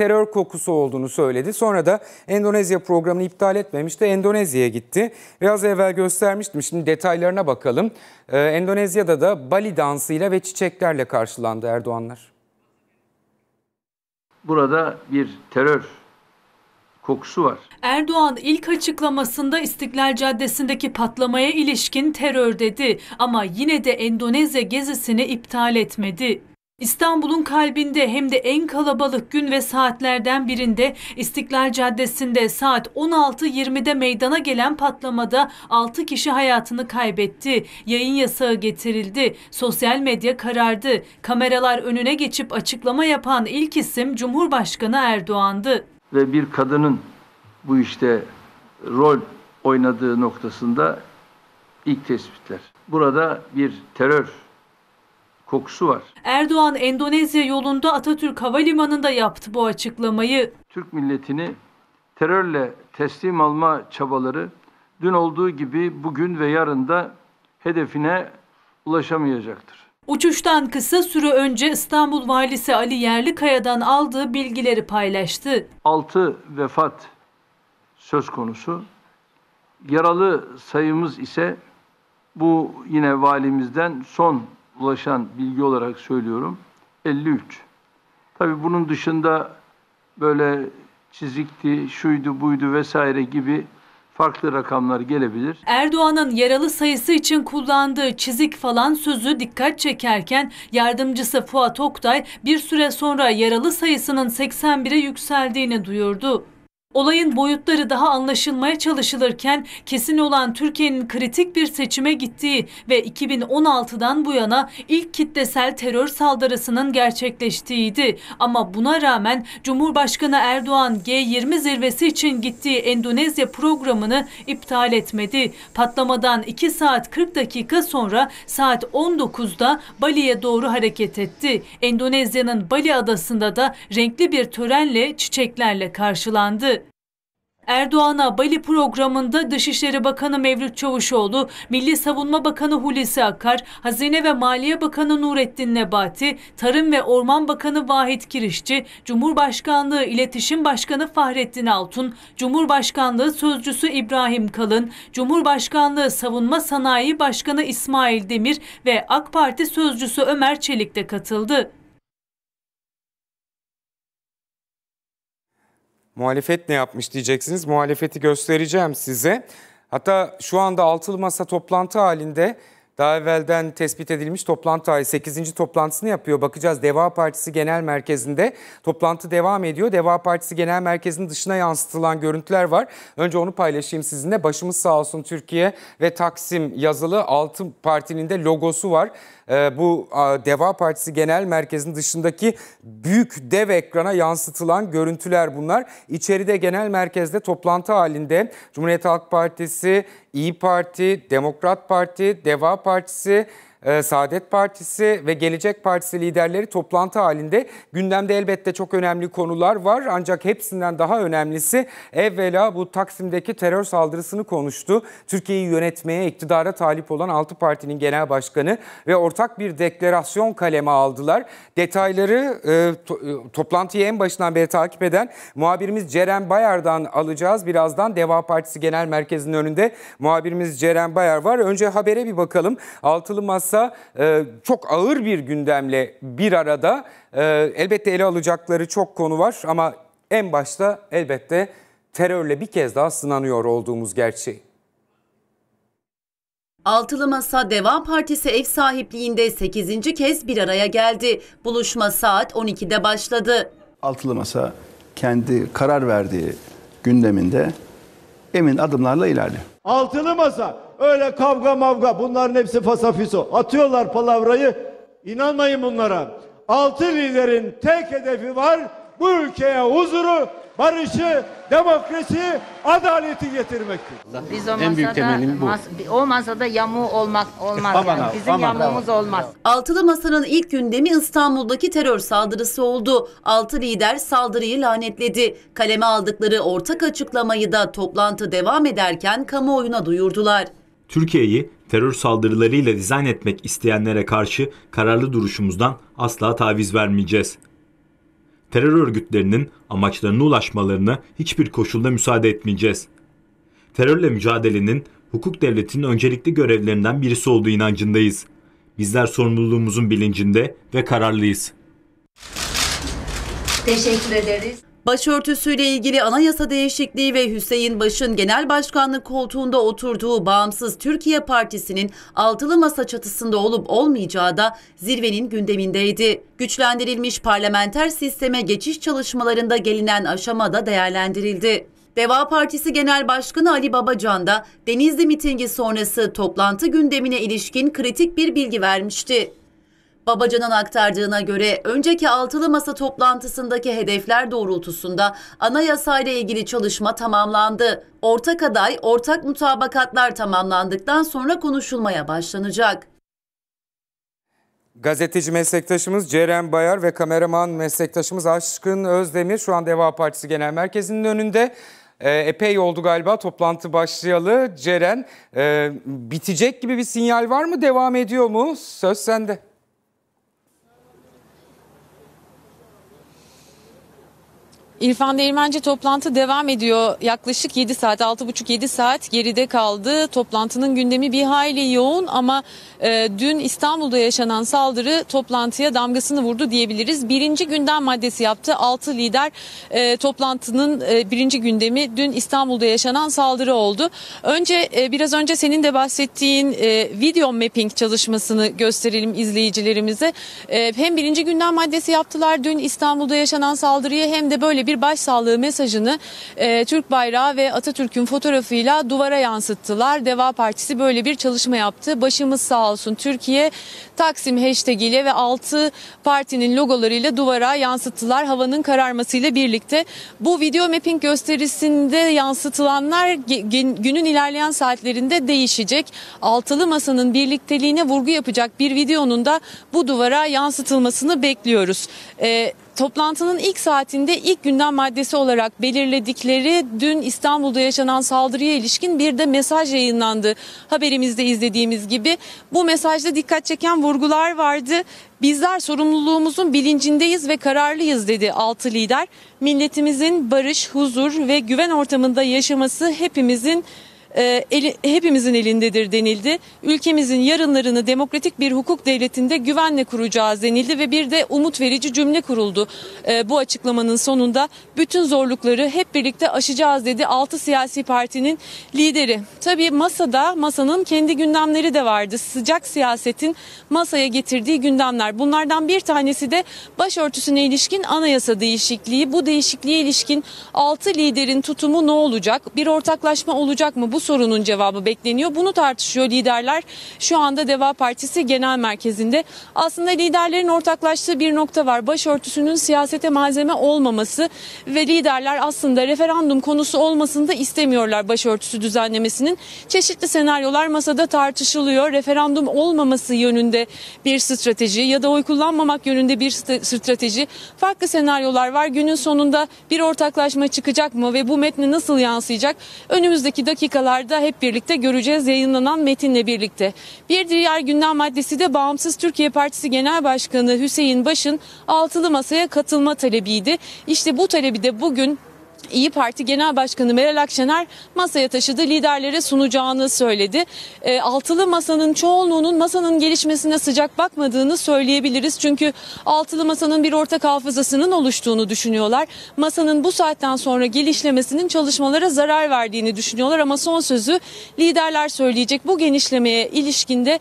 terör kokusu olduğunu söyledi. Sonra da Endonezya programını iptal etmemişti. Endonezya'ya gitti. Biraz evvel göstermiştim. Şimdi detaylarına bakalım. Endonezya'da da Bali dansıyla ve çiçeklerle karşılandı Erdoğanlar. Burada bir terör kokusu var. Erdoğan ilk açıklamasında İstiklal Caddesi'ndeki patlamaya ilişkin terör dedi ama yine de Endonezya gezisini iptal etmedi. İstanbul'un kalbinde hem de en kalabalık gün ve saatlerden birinde İstiklal Caddesi'nde saat 16:20'de meydana gelen patlamada 6 kişi hayatını kaybetti. Yayın yasağı getirildi. Sosyal medya karardı. Kameralar önüne geçip açıklama yapan ilk isim Cumhurbaşkanı Erdoğan'dı. Ve bir kadının bu işte rol oynadığı noktasında ilk tespitler. Burada bir terör kokusu var. Erdoğan Endonezya yolunda Atatürk Havalimanı'nda yaptı bu açıklamayı. Türk milletini terörle teslim alma çabaları dün olduğu gibi bugün ve yarın da hedefine ulaşamayacaktır. Uçuştan kısa süre önce İstanbul Valisi Ali Yerlikaya'dan aldığı bilgileri paylaştı. 6 vefat söz konusu. Yaralı sayımız ise bu yine valimizden son ulaşan bilgi olarak söylüyorum 53. Tabii bunun dışında böyle çizikti, şuydu, buydu vesaire gibi farklı rakamlar gelebilir. Erdoğan'ın yaralı sayısı için kullandığı çizik falan sözü dikkat çekerken yardımcısı Fuat Oktay bir süre sonra yaralı sayısının 81'e yükseldiğini duyurdu. Olayın boyutları daha anlaşılmaya çalışılırken kesin olan Türkiye'nin kritik bir seçime gittiği ve 2016'dan bu yana ilk kitlesel terör saldırısının gerçekleştiğiydi. Ama buna rağmen Cumhurbaşkanı Erdoğan G20 zirvesi için gittiği Endonezya programını iptal etmedi. Patlamadan 2 saat 40 dakika sonra saat 19'da Bali'ye doğru hareket etti. Endonezya'nın Bali adasında da renkli bir törenle çiçeklerle karşılandı. Erdoğan'a Bali programında Dışişleri Bakanı Mevlüt Çavuşoğlu, Milli Savunma Bakanı Hulusi Akar, Hazine ve Maliye Bakanı Nurettin Nebati, Tarım ve Orman Bakanı Vahit Kirişçi, Cumhurbaşkanlığı İletişim Başkanı Fahrettin Altun, Cumhurbaşkanlığı Sözcüsü İbrahim Kalın, Cumhurbaşkanlığı Savunma Sanayi Başkanı İsmail Demir ve AK Parti Sözcüsü Ömer Çelik de katıldı. Muhalefet ne yapmış diyeceksiniz. Muhalefeti göstereceğim size. Hatta şu anda altılı masa toplantı halinde, daha evvelden tespit edilmiş toplantı hali 8. toplantısını yapıyor. Bakacağız Deva Partisi Genel Merkezi'nde toplantı devam ediyor. Deva Partisi Genel Merkezi'nin dışına yansıtılan görüntüler var. Önce onu paylaşayım sizinle. Başımız sağ olsun Türkiye ve Taksim yazılı 6 partinin de logosu var. Bu Deva Partisi Genel Merkezi'nin dışındaki büyük dev ekrana yansıtılan görüntüler bunlar. İçeride genel merkezde toplantı halinde Cumhuriyet Halk Partisi, İYİ Parti, Demokrat Parti, Deva Partisi, Saadet Partisi ve Gelecek Partisi liderleri toplantı halinde. Gündemde elbette çok önemli konular var ancak hepsinden daha önemlisi evvela bu Taksim'deki terör saldırısını konuştu. Türkiye'yi yönetmeye, iktidara talip olan 6 partinin genel başkanı ve ortak bir deklarasyon kaleme aldılar. Detayları toplantıyı en başından beri takip eden muhabirimiz Ceren Bayar'dan alacağız. Birazdan Deva Partisi Genel Merkezi'nin önünde muhabirimiz Ceren Bayar var. Önce habere bir bakalım. Altılı Masa çok ağır bir gündemle bir arada. Elbette ele alacakları çok konu var ama en başta elbette terörle bir kez daha sınanıyor olduğumuz gerçeği. Altılı Masa Deva Partisi ev sahipliğinde 8. kez bir araya geldi. Buluşma saat 12'de başladı. Altılı Masa kendi karar verdiği gündeminde emin adımlarla ilerliyor. Altılı Masa öyle kavga mavga, bunların hepsi fasafiso. Atıyorlar palavrayı, inanmayın bunlara. 6 liderin tek hedefi var, bu ülkeye huzuru, barışı, demokrasiyi, adaleti getirmektir. Biz o en büyük temelim bu. O masada yamuğu olmaz. Yani. Bizim yamuğumuz olmaz. Altılı Masa'nın ilk gündemi İstanbul'daki terör saldırısı oldu. 6 lider saldırıyı lanetledi. Kaleme aldıkları ortak açıklamayı da toplantı devam ederken kamuoyuna duyurdular. Türkiye'yi terör saldırılarıyla dizayn etmek isteyenlere karşı kararlı duruşumuzdan asla taviz vermeyeceğiz. terör örgütlerinin amaçlarına ulaşmalarına hiçbir koşulda müsaade etmeyeceğiz. Terörle mücadelenin hukuk devletinin öncelikli görevlerinden birisi olduğu inancındayız. Bizler sorumluluğumuzun bilincinde ve kararlıyız. Teşekkür ederiz. Başörtüsüyle ilgili anayasa değişikliği ve Hüseyin Baş'ın genel başkanlık koltuğunda oturduğu Bağımsız Türkiye Partisi'nin altılı masa çatısında olup olmayacağı da zirvenin gündemindeydi. Güçlendirilmiş parlamenter sisteme geçiş çalışmalarında gelinen aşamada değerlendirildi. Deva Partisi Genel Başkanı Ali Babacan da Denizli mitingi sonrası toplantı gündemine ilişkin kritik bir bilgi vermişti. Babacan'ın aktardığına göre önceki altılı masa toplantısındaki hedefler doğrultusunda anayasayla ilgili çalışma tamamlandı. Ortak aday, ortak mutabakatlar tamamlandıktan sonra konuşulmaya başlanacak. Gazeteci meslektaşımız Ceren Bayar ve kameraman meslektaşımız Aşkın Özdemir şu an Deva Partisi Genel Merkezi'nin önünde. Epey oldu galiba toplantı başlayalı. Ceren, bitecek gibi bir sinyal var mı? Devam ediyor mu? Söz sende. İrfan Değirmenci, toplantı devam ediyor. Yaklaşık 7 saat, 6,5-7 saat geride kaldı. Toplantının gündemi bir hayli yoğun ama dün İstanbul'da yaşanan saldırı toplantıya damgasını vurdu diyebiliriz. Birinci gündem maddesi yaptı. 6 lider toplantının birinci gündemi dün İstanbul'da yaşanan saldırı oldu. Önce biraz önce senin de bahsettiğin video mapping çalışmasını gösterelim izleyicilerimize. Hem birinci gündem maddesi yaptılar dün İstanbul'da yaşanan saldırıya hem de böyle bir başsağlığı mesajını Türk bayrağı ve Atatürk'ün fotoğrafıyla duvara yansıttılar. Deva Partisi böyle bir çalışma yaptı. Başımız sağ olsun Türkiye, Taksim hashtag ile ve 6 partinin logolarıyla duvara yansıttılar havanın kararmasıyla birlikte. Bu video mapping gösterisinde yansıtılanlar günün ilerleyen saatlerinde değişecek. Altılı masanın birlikteliğine vurgu yapacak bir videonun da bu duvara yansıtılmasını bekliyoruz. Toplantının ilk saatinde ilk gündem maddesi olarak belirledikleri dün İstanbul'da yaşanan saldırıya ilişkin bir de mesaj yayınlandı. Haberimizde izlediğimiz gibi bu mesajda dikkat çeken vurgular vardı. Bizler sorumluluğumuzun bilincindeyiz ve kararlıyız dedi 6 lider. Milletimizin barış, huzur ve güven ortamında yaşaması hepimizin elindedir denildi. Ülkemizin yarınlarını demokratik bir hukuk devletinde güvenle kuracağız denildi ve bir de umut verici cümle kuruldu. Bu açıklamanın sonunda bütün zorlukları hep birlikte aşacağız dedi 6 siyasi partinin lideri. Tabii masanın kendi gündemleri de vardı. Sıcak siyasetin masaya getirdiği gündemler. Bunlardan bir tanesi de başörtüsüne ilişkin anayasa değişikliği. Bu değişikliğe ilişkin 6 liderin tutumu ne olacak? Bir ortaklaşma olacak mı? Bu sorunun cevabı bekleniyor. Bunu tartışıyor liderler şu anda Deva Partisi Genel Merkezi'nde. Aslında liderlerin ortaklaştığı bir nokta var. Başörtüsünün siyasete malzeme olmaması ve liderler aslında referandum konusu olmasını da istemiyorlar başörtüsü düzenlemesinin. Çeşitli senaryolar masada tartışılıyor. Referandum olmaması yönünde bir strateji ya da oy kullanmamak yönünde bir strateji. Farklı senaryolar var. Günün sonunda bir ortaklaşma çıkacak mı ve bu metne nasıl yansıyacak? Önümüzdeki dakikalarda hep birlikte göreceğiz yayınlanan metinle birlikte. Bir diğer gündem maddesi de Bağımsız Türkiye Partisi Genel Başkanı Hüseyin Baş'ın altılı masaya katılma talebiydi. İşte bu talebi de bugün İYİ Parti Genel Başkanı Meral Akşener masaya taşıdı, liderlere sunacağını söyledi. Altılı masanın çoğunluğunun masanın gelişmesine sıcak bakmadığını söyleyebiliriz. Çünkü altılı masanın bir ortak hafızasının oluştuğunu düşünüyorlar. Masanın bu saatten sonra genişlemesinin çalışmalara zarar verdiğini düşünüyorlar ama son sözü liderler söyleyecek. Bu genişlemeye ilişkinde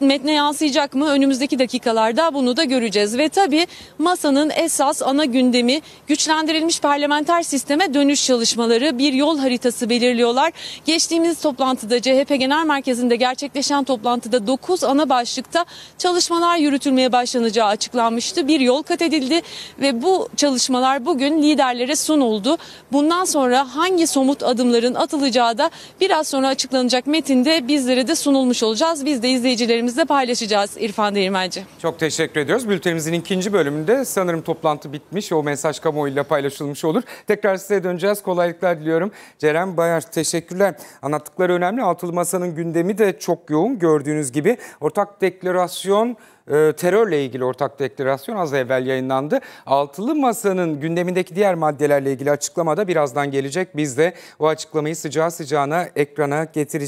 metne yansıyacak mı? Önümüzdeki dakikalarda bunu da göreceğiz. Ve tabii masanın esas ana gündemi güçlendirilmiş parlamenter sistem dönüş çalışmaları, bir yol haritası belirliyorlar. Geçtiğimiz toplantıda CHP Genel Merkezi'nde gerçekleşen toplantıda 9 ana başlıkta çalışmalar yürütülmeye başlanacağı açıklanmıştı. Bir yol kat edildi ve bu çalışmalar bugün liderlere sunuldu. Bundan sonra hangi somut adımların atılacağı da biraz sonra açıklanacak metinde bizlere de sunulmuş olacağız. Biz de izleyicilerimizle paylaşacağız İrfan Değirmenci. Çok teşekkür ediyoruz. Bültenimizin ikinci bölümünde sanırım toplantı bitmiş. O mesaj kamuoyuyla paylaşılmış olur. Tekrar size döneceğiz. Kolaylıklar diliyorum. Ceren Bayar, teşekkürler. Anlattıkları önemli. Altılı masanın gündemi de çok yoğun gördüğünüz gibi. Ortak deklarasyon terörle ilgili ortak deklarasyon az evvel yayınlandı. Altılı Masa'nın gündemindeki diğer maddelerle ilgili açıklama da birazdan gelecek. Biz de o açıklamayı sıcağı sıcağına ekrana getireceğiz.